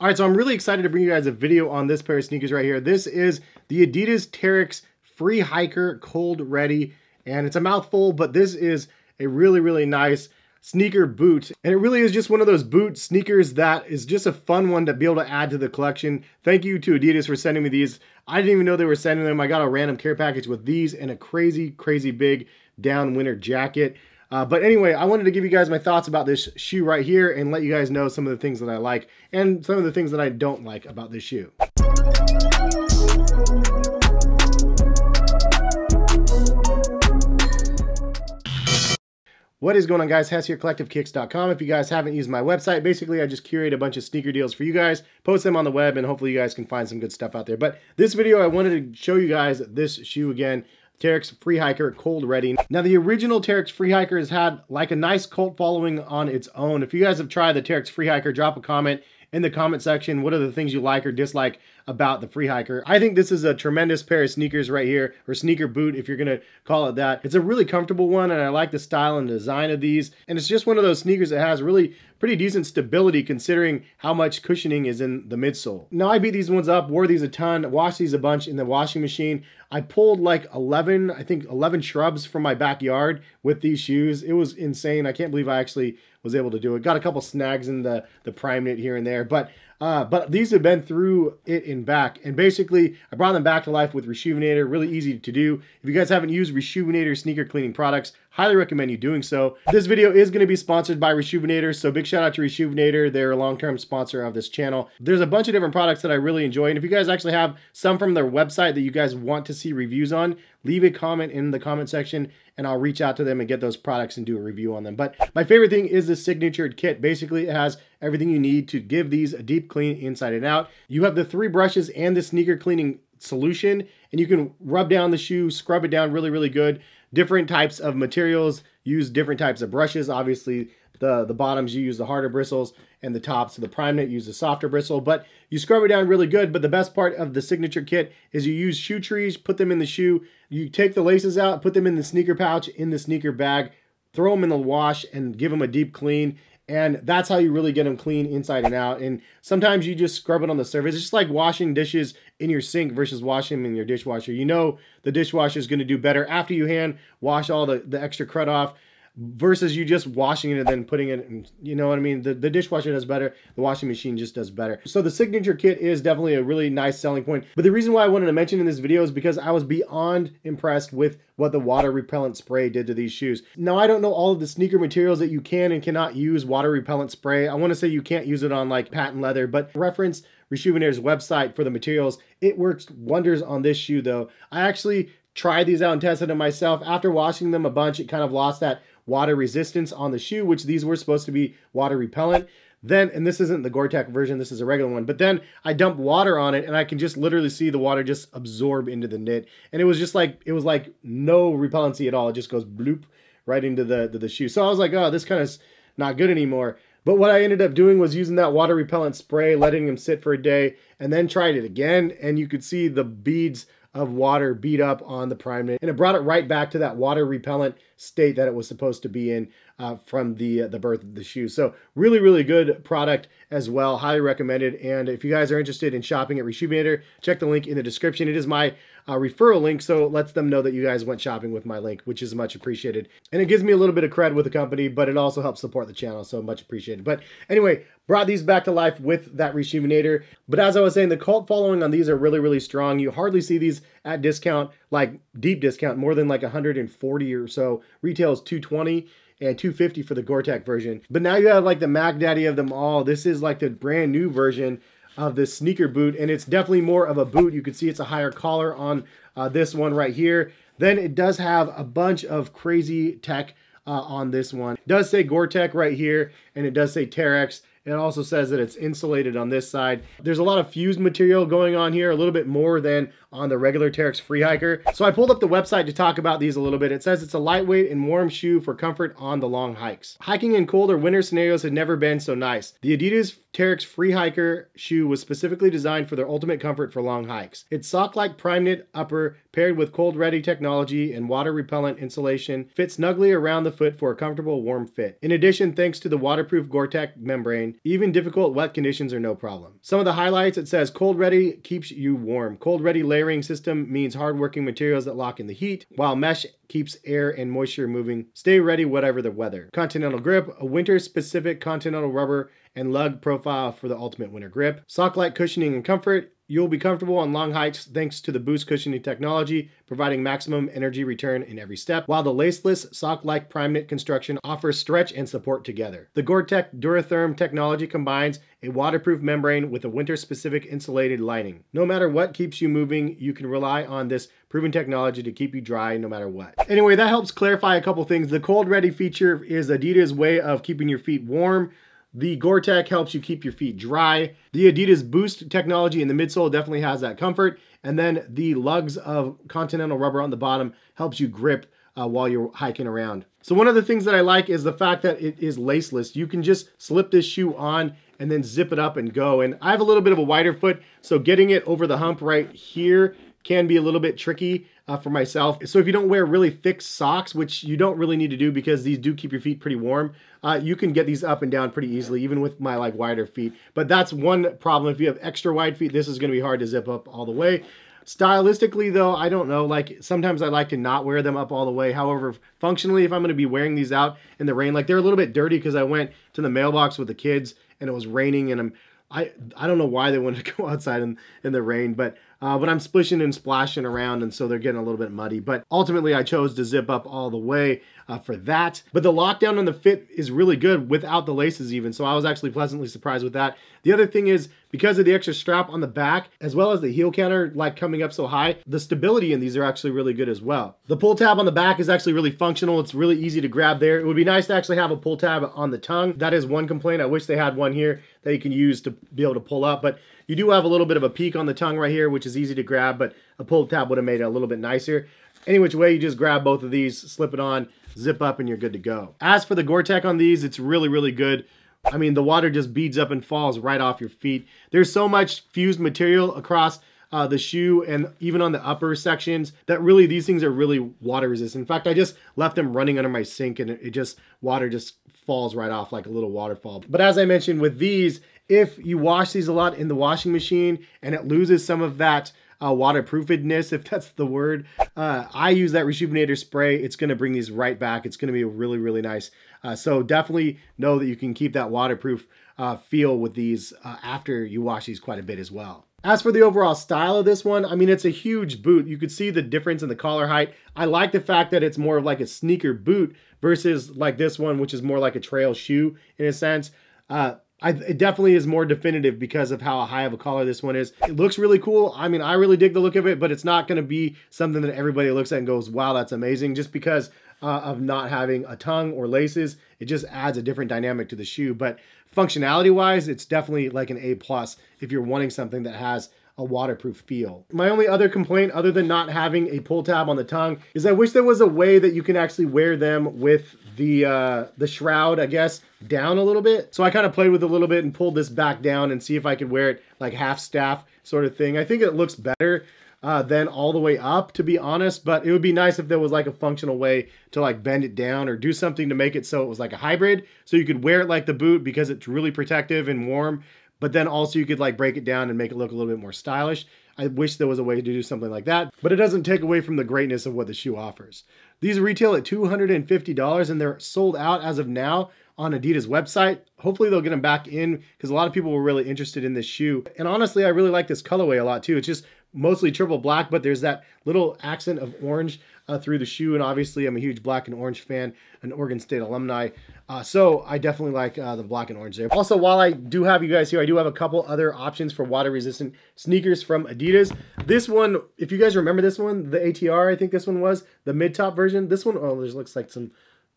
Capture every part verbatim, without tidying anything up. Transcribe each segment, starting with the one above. All right, so I'm really excited to bring you guys a video on this pair of sneakers right here. This is the Adidas Terrex Free Hiker Cold Ready, and it's a mouthful, but this is a really, really nice sneaker boot. And it really is just one of those boot sneakers that is just a fun one to be able to add to the collection. Thank you to Adidas for sending me these. I didn't even know they were sending them. I got a random care package with these and a crazy, crazy big down winter jacket. Uh, but anyway, I wanted to give you guys my thoughts about this shoe right here and let you guys know some of the things that I like and some of the things that I don't like about this shoe. What is going on, guys? Hes here, collective kicks dot com. If you guys haven't used my website, basically I just curate a bunch of sneaker deals for you guys, post them on the web, and hopefully you guys can find some good stuff out there. But this video, I wanted to show you guys this shoe again. Terrex Free Hiker Cold Ready. Now, the original Terrex Free Hiker has had like a nice cult following on its own. If you guys have tried the Terrex Free Hiker, drop a comment in the comment section. What are the things you like or dislike about the Free Hiker? I think this is a tremendous pair of sneakers right here, or sneaker boot if you're gonna call it that. It's a really comfortable one, and I like the style and design of these. And it's just one of those sneakers that has really pretty decent stability considering how much cushioning is in the midsole. Now, I beat these ones up, wore these a ton, washed these a bunch in the washing machine. I pulled like eleven, I think eleven shrubs from my backyard with these shoes. It was insane. I can't believe I actually was able to do it. Got a couple snags in the, the Primeknit here and there, but uh, but these have been through it and back. And basically, I brought them back to life with Reshoevn eight r, really easy to do. If you guys haven't used Reshoevn eight r sneaker cleaning products, highly recommend you doing so. This video is gonna be sponsored by Reshoevn eight r, so big shout out to Reshoevn eight r. They're a long-term sponsor of this channel. There's a bunch of different products that I really enjoy, and if you guys actually have some from their website that you guys want to see reviews on, leave a comment in the comment section and I'll reach out to them and get those products and do a review on them. But my favorite thing is the signature kit. Basically, it has everything you need to give these a deep clean inside and out. You have the three brushes and the sneaker cleaning solution, and you can rub down the shoe, scrub it down really, really good. Different types of materials, use different types of brushes. Obviously, the, the bottoms, you use the harder bristles, and the tops of the Primeknit use the softer bristle, but you scrub it down really good. But the best part of the signature kit is you use shoe trees, put them in the shoe, you take the laces out, put them in the sneaker pouch, in the sneaker bag, throw them in the wash and give them a deep clean. And that's how you really get them clean inside and out. And sometimes you just scrub it on the surface. It's just like washing dishes in your sink versus washing them in your dishwasher. You know the dishwasher is going to do better after you hand wash all the, the extra crud off versus you just washing it and then putting it in, you know what I mean? The, the dishwasher does better. The washing machine just does better. So the signature kit is definitely a really nice selling point. But the reason why I wanted to mention in this video is because I was beyond impressed with what the water repellent spray did to these shoes. Now, I don't know all of the sneaker materials that you can and cannot use water repellent spray. I want to say you can't use it on like patent leather, but reference Reshoevn eight r's website for the materials. It works wonders on this shoe though. I actually tried these out and tested them myself. After washing them a bunch, it kind of lost that water resistance on the shoe, which these were supposed to be water repellent. Then, and this isn't the Gore-Tex version, this is a regular one, but then I dump water on it and I can just literally see the water just absorb into the knit. And it was just like, it was like no repellency at all. It just goes bloop right into the, the, the shoe. So I was like, oh, this kind of is not good anymore. But what I ended up doing was using that water repellent spray, letting them sit for a day, and then tried it again. And you could see the beads of water beat up on the Primeknit, and it brought it right back to that water repellent state that it was supposed to be in uh, from the uh, the birth of the shoe. So really, really good product as well. Highly recommended. And if you guys are interested in shopping at Reshoevn eight r, check the link in the description. It is my uh, referral link, so it lets them know that you guys went shopping with my link, which is much appreciated. And it gives me a little bit of cred with the company, but it also helps support the channel, so much appreciated. But anyway, brought these back to life with that Reshoevn eight r. But as I was saying, the cult following on these are really, really strong. You hardly see these at discount, like deep discount, more than like one hundred forty or so. Retail is two twenty and two fifty for the Gore-Tex version. But now you have like the Mac Daddy of them all. This is like the brand new version of this sneaker boot, and it's definitely more of a boot. You can see it's a higher collar on uh, this one right here. Then it does have a bunch of crazy tech uh, on this one. It does say Gore-Tex right here, and it does say Terrex. It also says that it's insulated on this side. There's a lot of fused material going on here, a little bit more than on the regular Terrex Free Hiker. So I pulled up the website to talk about these a little bit. It says it's a lightweight and warm shoe for comfort on the long hikes. Hiking in cold or winter scenarios had never been so nice. The Adidas Terrex Free Hiker shoe was specifically designed for their ultimate comfort for long hikes. Its sock-like Primeknit upper, paired with Cold Ready technology and water-repellent insulation, fits snugly around the foot for a comfortable, warm fit. In addition, thanks to the waterproof Gore-Tex membrane, even difficult wet conditions are no problem. Some of the highlights: it says Cold Ready keeps you warm. Cold Ready layering system means hard-working materials that lock in the heat, while mesh keeps air and moisture moving. Stay ready whatever the weather. Continental grip, a winter-specific continental rubber and lug profile for the ultimate winter grip. Sock-like cushioning and comfort. You'll be comfortable on long hikes thanks to the Boost cushioning technology, providing maximum energy return in every step, while the laceless, sock-like Primeknit construction offers stretch and support together. The Gore-Tex Duratherm technology combines a waterproof membrane with a winter-specific insulated lining. No matter what keeps you moving, you can rely on this proven technology to keep you dry no matter what. Anyway, that helps clarify a couple things. The Cold Ready feature is Adidas' way of keeping your feet warm. The Gore-Tex helps you keep your feet dry. The Adidas Boost technology in the midsole definitely has that comfort. And then the lugs of continental rubber on the bottom helps you grip uh, while you're hiking around. So one of the things that I like is the fact that it is laceless. You can just slip this shoe on and then zip it up and go. And I have a little bit of a wider foot, so getting it over the hump right here can be a little bit tricky uh, for myself. So if you don't wear really thick socks, which you don't really need to do because these do keep your feet pretty warm, uh, you can get these up and down pretty easily, even with my like wider feet. But that's one problem. If you have extra wide feet, this is gonna be hard to zip up all the way. Stylistically though, I don't know, like sometimes I like to not wear them up all the way. However, functionally, if I'm gonna be wearing these out in the rain, like they're a little bit dirty because I went to the mailbox with the kids and it was raining, and I'm I, I don't know why they wanted to go outside in, in the rain, but uh, but I'm splishing and splashing around, and so they're getting a little bit muddy. But ultimately, I chose to zip up all the way uh, for that. But the lockdown on the fit is really good without the laces even, so I was actually pleasantly surprised with that. The other thing is, because of the extra strap on the back, as well as the heel counter like coming up so high, the stability in these are actually really good as well. The pull tab on the back is actually really functional. It's really easy to grab there. It would be nice to actually have a pull tab on the tongue. That is one complaint. I wish they had one here that you can use to be able to pull up, but you do have a little bit of a peak on the tongue right here, which is easy to grab, but a pull tab would have made it a little bit nicer. Any which way, you just grab both of these, slip it on, zip up, and you're good to go. As for the Gore-Tex on these, it's really, really good. I mean, the water just beads up and falls right off your feet. There's so much fused material across uh, the shoe and even on the upper sections that really these things are really water resistant. In fact, I just left them running under my sink and it just, water just falls right off like a little waterfall. But as I mentioned with these, if you wash these a lot in the washing machine and it loses some of that Uh, waterproofedness, if that's the word. Uh, I use that Reshoevn eight r spray. It's gonna bring these right back. It's gonna be really, really nice. Uh, so definitely know that you can keep that waterproof uh, feel with these uh, after you wash these quite a bit as well. As for the overall style of this one, I mean, it's a huge boot. You could see the difference in the collar height. I like the fact that it's more of like a sneaker boot versus like this one, which is more like a trail shoe in a sense. Uh, I, it definitely is more definitive because of how high of a collar this one is. It looks really cool. I mean, I really dig the look of it, but it's not gonna be something that everybody looks at and goes, wow, that's amazing, just because uh, of not having a tongue or laces. It just adds a different dynamic to the shoe, but functionality-wise, it's definitely like an A plus if you're wanting something that has a waterproof feel. My only other complaint, other than not having a pull tab on the tongue, is I wish there was a way that you can actually wear them with the uh, the shroud, I guess, down a little bit. So I kind of played with it a little bit and pulled this back down and see if I could wear it like half staff sort of thing. I think it looks better uh, than all the way up, to be honest, but it would be nice if there was like a functional way to like bend it down or do something to make it so it was like a hybrid. So you could wear it like the boot because it's really protective and warm, but then also you could like break it down and make it look a little bit more stylish. I wish there was a way to do something like that, but it doesn't take away from the greatness of what the shoe offers. These retail at two hundred fifty dollars and they're sold out as of now on Adidas website. Hopefully they'll get them back in because a lot of people were really interested in this shoe. And honestly, I really like this colorway a lot too. It's just mostly triple black, but there's that little accent of orange uh, through the shoe. And obviously I'm a huge black and orange fan, an Oregon State alumni. Uh, so I definitely like uh, the black and orange there. Also, while I do have you guys here, I do have a couple other options for water resistant sneakers from Adidas. This one, if you guys remember this one, the A T R, I think this one was the mid top version. This one, oh, there's looks like some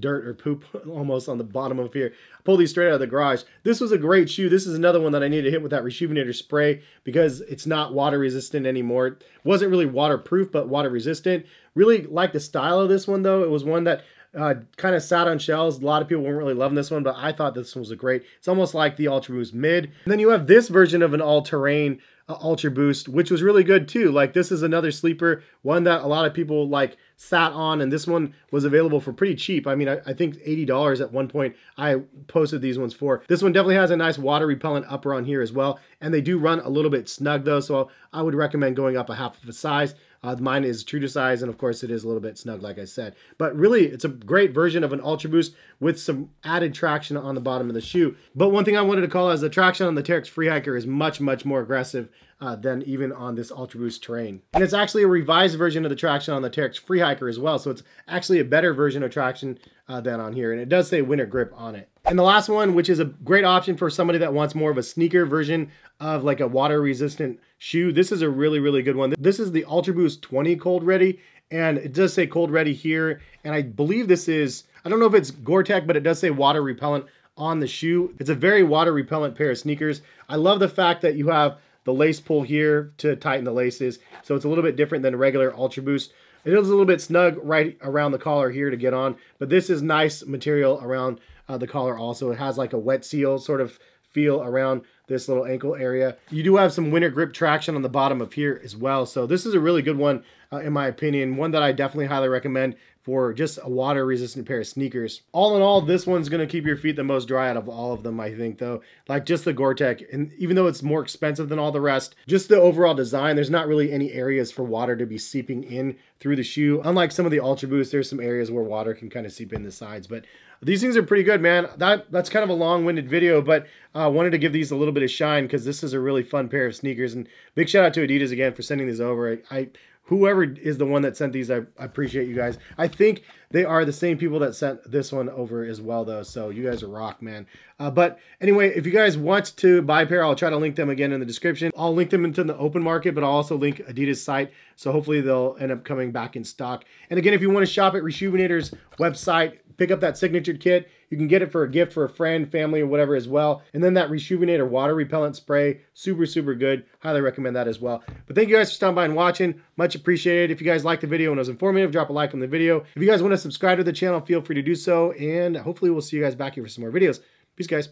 dirt or poop almost on the bottom of here. I pulled these straight out of the garage. This was a great shoe. This is another one that I need to hit with that Reshoevn eight r spray because it's not water resistant anymore. It wasn't really waterproof, but water resistant. Really like the style of this one though. It was one that Uh, kind of sat on shelves. A lot of people weren't really loving this one, but I thought this one was a great. It's almost like the UltraBoost Mid. And then you have this version of an all-terrain uh, UltraBoost, which was really good too. Like, this is another sleeper, one that a lot of people like sat on, and this one was available for pretty cheap. I mean, I, I think eighty dollars at one point I posted these ones for. This one definitely has a nice water repellent upper on here as well, and they do run a little bit snug though, so I would recommend going up a half of a size. Uh, mine is true to size, and of course it is a little bit snug, like I said. But really, it's a great version of an UltraBoost with some added traction on the bottom of the shoe. But one thing I wanted to call is the traction on the Terrex Free Hiker is much, much more aggressive uh, than even on this UltraBoost Terrain. And it's actually a revised version of the traction on the Terrex Free Hiker as well, so it's actually a better version of traction uh, than on here. And it does say winter grip on it. And the last one, which is a great option for somebody that wants more of a sneaker version of like a water resistant shoe. This is a really, really good one. This is the UltraBoost twenty Cold Ready, and it does say Cold Ready here. And I believe this is, I don't know if it's Gore-Tex, but it does say water repellent on the shoe. It's a very water repellent pair of sneakers. I love the fact that you have the lace pull here to tighten the laces. So it's a little bit different than a regular UltraBoost. It is a little bit snug right around the collar here to get on, but this is nice material around uh, the collar also. It has like a wet seal sort of feel around this little ankle area. You do have some winter grip traction on the bottom of here as well. So this is a really good one, uh, in my opinion, one that I definitely highly recommend for just a water resistant pair of sneakers. All in all, this one's gonna keep your feet the most dry out of all of them, I think though. Like just the Gore-Tex, and even though it's more expensive than all the rest, just the overall design, there's not really any areas for water to be seeping in through the shoe. Unlike some of the UltraBoost, there's some areas where water can kind of seep in the sides, but these things are pretty good, man. That, that's kind of a long-winded video, but I uh, wanted to give these a little bit of shine because this is a really fun pair of sneakers, and big shout out to Adidas again for sending these over. I, I Whoever is the one that sent these, I appreciate you guys. I think they are the same people that sent this one over as well, though. So you guys are rock, man. Uh, but anyway, if you guys want to buy a pair, I'll try to link them again in the description. I'll link them into the open market, but I'll also link Adidas' site. So hopefully they'll end up coming back in stock. And again, if you want to shop at Reshoevn eight r's website, pick up that signature kit. You can get it for a gift for a friend, family, or whatever as well. And then that Reshoevn eight r water repellent spray, super, super good. Highly recommend that as well. But thank you guys for stopping by and watching. Much appreciated. If you guys liked the video and it was informative, drop a like on the video. If you guys want to subscribe to the channel, feel free to do so. And hopefully we'll see you guys back here for some more videos. Peace, guys.